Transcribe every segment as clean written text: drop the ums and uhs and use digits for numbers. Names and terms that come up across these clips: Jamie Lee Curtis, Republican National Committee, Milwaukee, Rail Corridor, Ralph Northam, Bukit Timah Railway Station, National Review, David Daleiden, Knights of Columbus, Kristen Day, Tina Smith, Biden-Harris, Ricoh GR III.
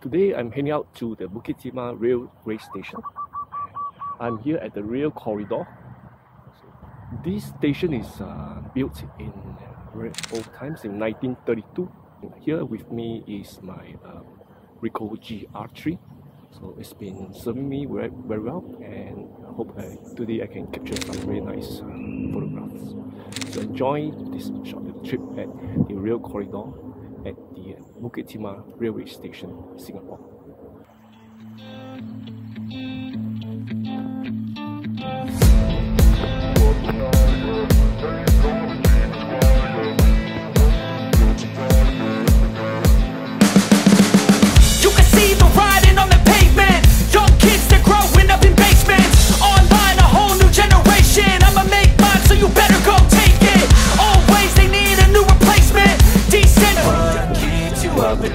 Today I'm heading out to the Bukit Timah Railway Station. I'm here at the Rail Corridor. This station is built in very old times, in 1932. Here with me is my Ricoh GR III. So it's been serving me very well, and I hope today I can capture some very nice photographs. So enjoy this short trip at the Rail Corridor at the Bukit Timah Railway Station, Singapore.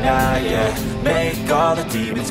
Yeah, make all the demons